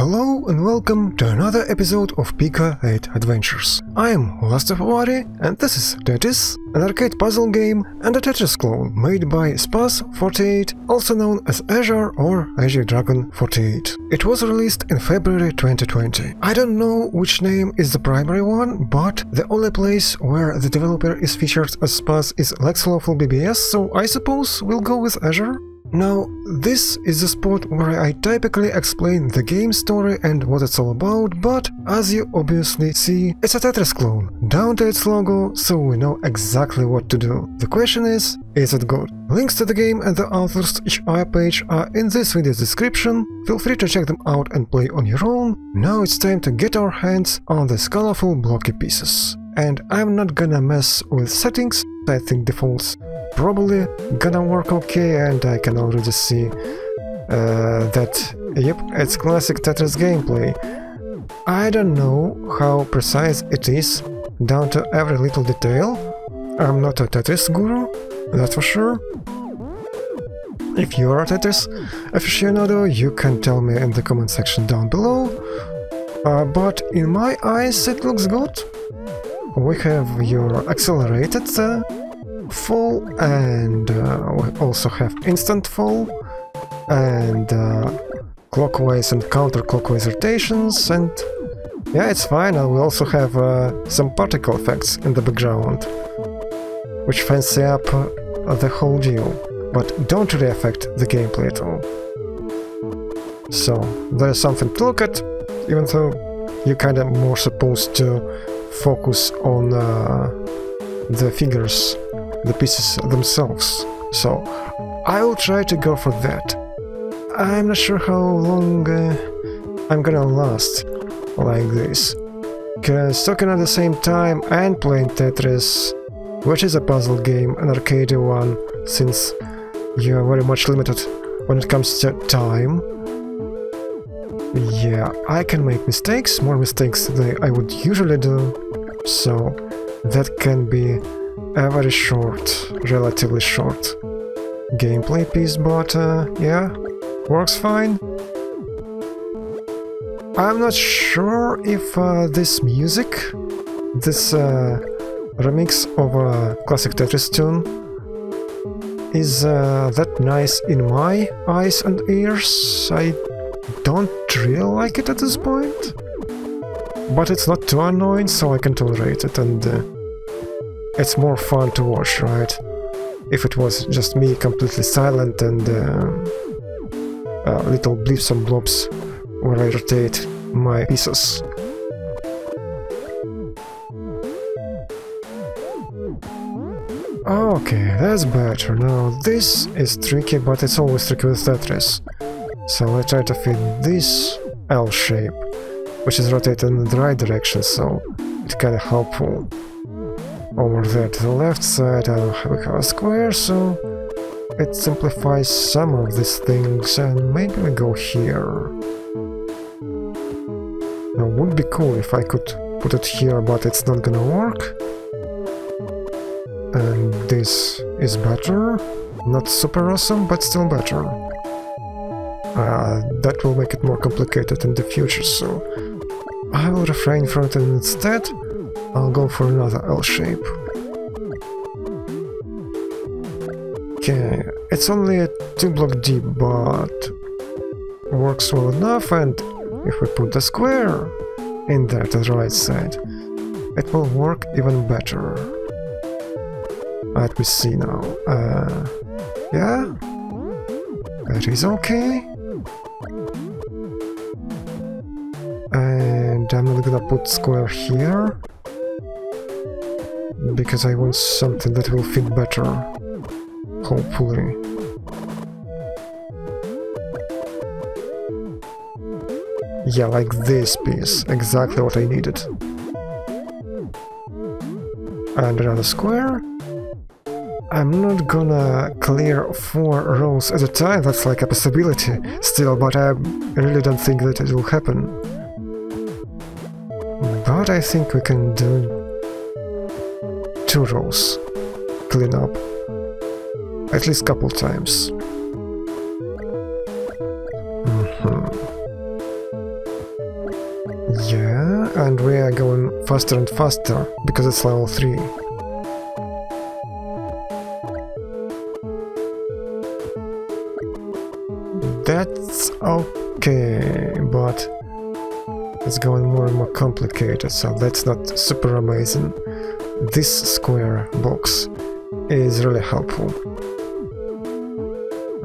Hello and welcome to another episode of Pico-8 Adventures. I am LastofAvari and this is Tetyis, an arcade puzzle game and a Tetris clone made by Spaz48, also known as Azure or Azure Dragon 48. It was released in February 2020. I don't know which name is the primary one, but the only place where the developer is featured as Spaz is Lexaloffle BBS, so I suppose we'll go with Azure. Now, this is the spot where I typically explain the game story and what it's all about, but as you obviously see, it's a Tetris clone, down to its logo, so we know exactly what to do. The question is it good? Links to the game and the author's itch.io page are in this video's description, feel free to check them out and play on your own. Now it's time to get our hands on these colorful blocky pieces. And I'm not gonna mess with settings, I think defaults probably gonna work okay, and I can already see that, yep, it's classic Tetris gameplay. I don't know how precise it is, down to every little detail. I'm not a Tetris guru, that's for sure. If you're a Tetris aficionado, you can tell me in the comment section down below, but in my eyes it looks good. We have your accelerated fall, and we also have instant fall, and clockwise and counterclockwise rotations, and yeah, it's fine. And we also have some particle effects in the background, which fancy up the whole deal, but don't really affect the gameplay at all. So there's something to look at, even though you're kind of more supposed to focus on the figures, the pieces themselves. So I will try to go for that. I'm not sure how long I'm gonna last like this, because talking at the same time and playing Tetris, which is a puzzle game, an arcade one, since you are very much limited when it comes to time. Yeah, I can make mistakes, more mistakes than I would usually do, so that can be a very short, relatively short gameplay piece, but yeah, works fine. I'm not sure if this music, this remix of a classic Tetris tune is that nice in my eyes and ears. I don't really like it at this point, but it's not too annoying, so I can tolerate it, and it's more fun to watch, right? If it was just me completely silent and little blips and blobs where I rotate my pieces. Okay, that's better. Now this is tricky, but it's always tricky with Tetris. So I try to fit this L shape, which is rotated in the right direction, so it's kinda helpful. Over there to the left side we have a square, so it simplifies some of these things, and maybe we go here. Now, would be cool if I could put it here, but it's not gonna work. And this is better, not super awesome, but still better. That will make it more complicated in the future, so I will refrain from it, and instead I'll go for another L shape. Okay, it's only a 2-block deep, but works well enough, and if we put the square in there to the right side, it will work even better. Let me see now. Yeah, that is okay. And I'm not gonna put square here, because I want something that will fit better, hopefully. Yeah, like this piece, exactly what I needed. And another square. I'm not gonna clear 4 rows at a time, that's like a possibility still, but I really don't think that it will happen. But I think we can do 2 rows, clean up, at least couple times. and we are going faster and faster, because it's level 3. That's okay, but it's going more and more complicated, so that's not super amazing. This square box is really helpful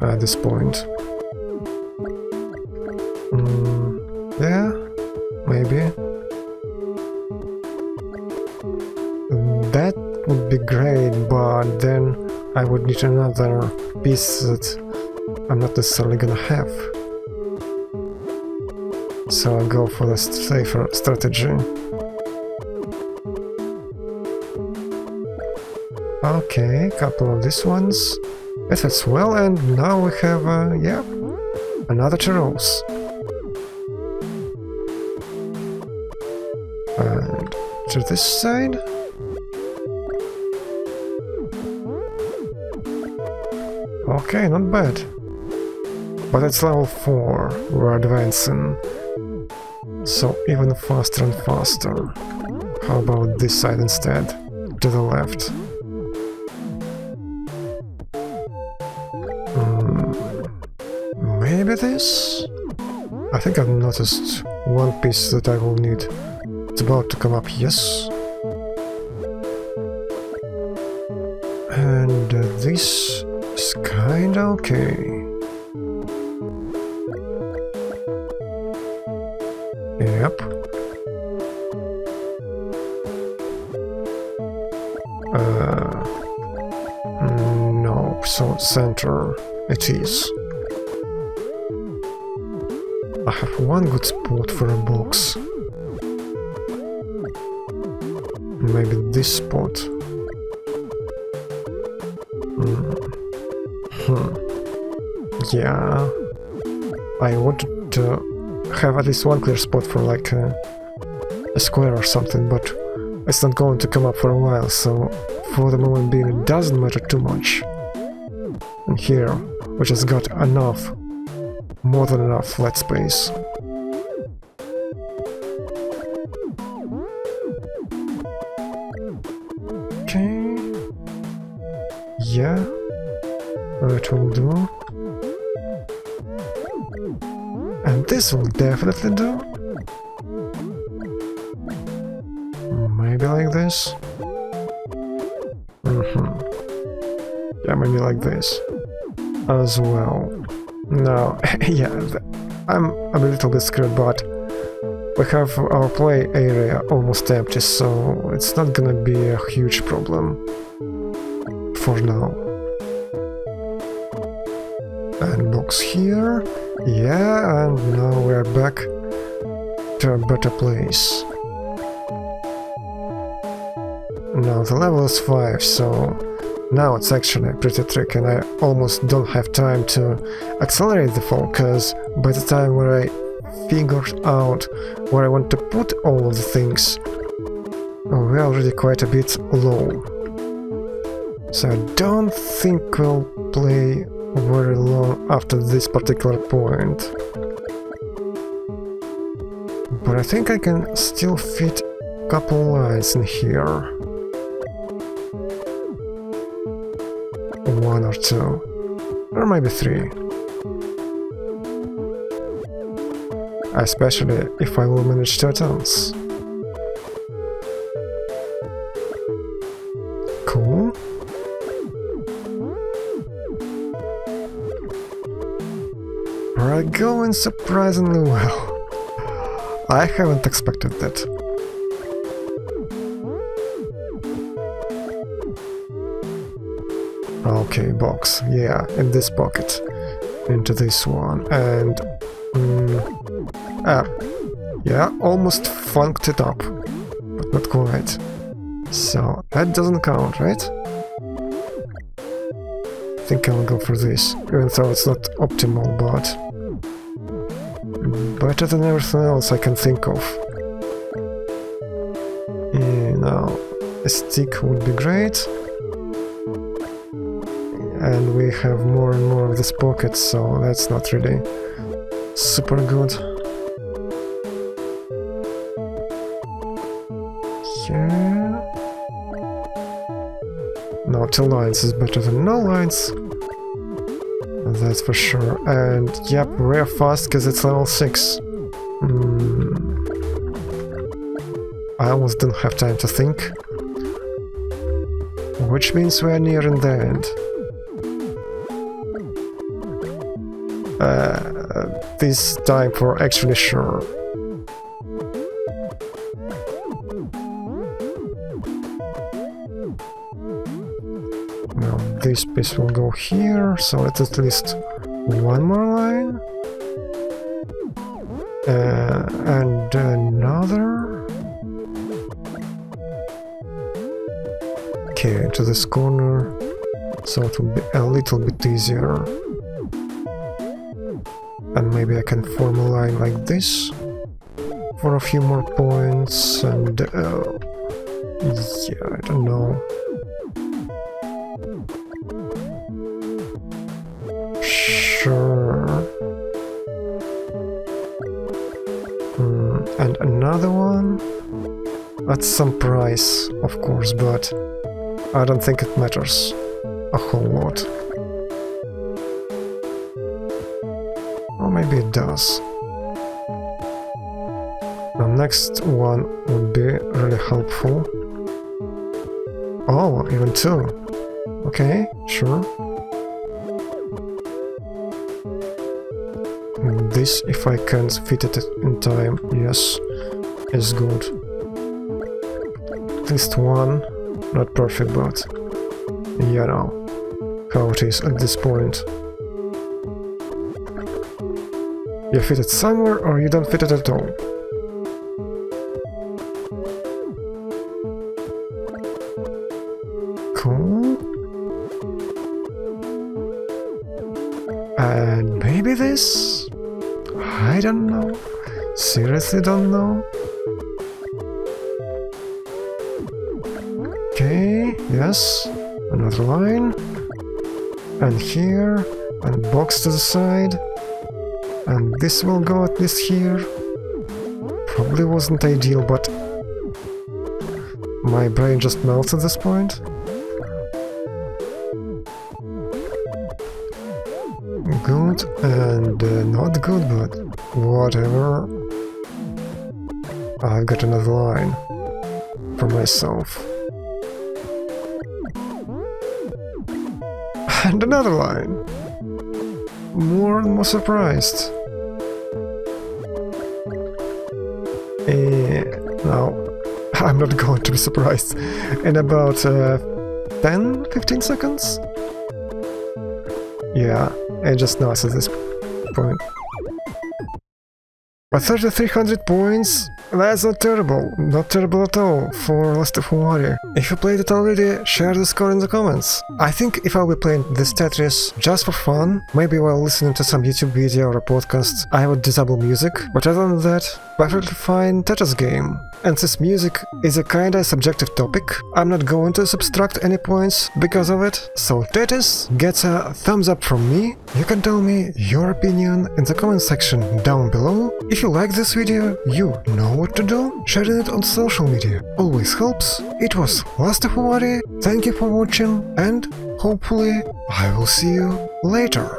at this point. Yeah, maybe. That would be great, but then I would need another piece that I'm not necessarily gonna have. So I'll go for the safer strategy. Okay, a couple of these ones. It fits well, and now we have, yeah, another two rows. And to this side. Okay, not bad. But it's level 4, we're advancing. So even faster and faster. How about this side instead? To the left. Maybe this? I think I've noticed one piece that I will need. It's about to come up, yes. And this is kinda okay. Yep. No, so center it is. I have one good spot for a box. Maybe this spot. Yeah. I wanted to have at least one clear spot for like a square or something, but it's not going to come up for a while, so for the moment being it doesn't matter too much. And here we just got enough. More than enough flat space. Okay. Yeah. That will do. And this will definitely do. Maybe like this. Yeah, maybe like this. As well. No, yeah, I'm a little bit screwed, but we have our play area almost empty, so it's not gonna be a huge problem for now. And box here, yeah, and now we're back to a better place. Now the level is 5, so... Now it's actually pretty tricky, and I almost don't have time to accelerate the fall, because by the time where I figured out where I want to put all of the things, we're already quite a bit low. So I don't think we'll play very long after this particular point. But I think I can still fit a couple lines in here. One or two, or maybe 3. Especially if I will manage turtles. Cool. We're going surprisingly well. I haven't expected that. Okay, box, yeah, in this pocket, into this one, and... yeah, almost funked it up, but not quite. So, that doesn't count, right? I think I'll go for this, even though it's not optimal, but... Better than everything else I can think of. You know, a stick would be great. And we have more and more of these pockets, so that's not really super good. Now 2 lines is better than no lines, that's for sure. And yep, we're fast because it's level 6. I almost didn't have time to think. Which means we're nearing the end. This time for actually sure. Now this piece will go here, so it's at least 1 more line. And another. Okay, into this corner, so it will be a little bit easier. And maybe I can form a line like this for a few more points, and yeah, I don't know. Sure. And another one at some price, of course, but I don't think it matters a whole lot. Or maybe it does. The next one would be really helpful. Oh, even 2. Okay, sure. This, if I can fit it in time, yes, is good. At least 1. Not perfect, but you know how it is at this point. You fit it somewhere or you don't fit it at all. Cool. And maybe this? I don't know. Seriously don't know. Yes, another line, and here, and box to the side, and this will go at least here. Probably wasn't ideal, but my brain just melts at this point. Good, and not good, but whatever. I've got another line for myself. And another line! More and more surprised. No, I'm not going to be surprised. In about 10-15 seconds? Yeah, I just noticed at this point. But 3,300 points? That's not terrible. Not terrible at all for LastofAvari. If you played it already, share the score in the comments. I think if I'll be playing this Tetris just for fun, maybe while listening to some YouTube video or a podcast, I would disable music, but other than that, perfectly fine Tetris game. And since music is a kinda subjective topic, I'm not going to subtract any points because of it, so Tetris gets a thumbs up from me. You can tell me your opinion in the comment section down below. If you like this video, you know what to do, sharing it on social media always helps. It was LastofAvari, thank you for watching, and hopefully I will see you later.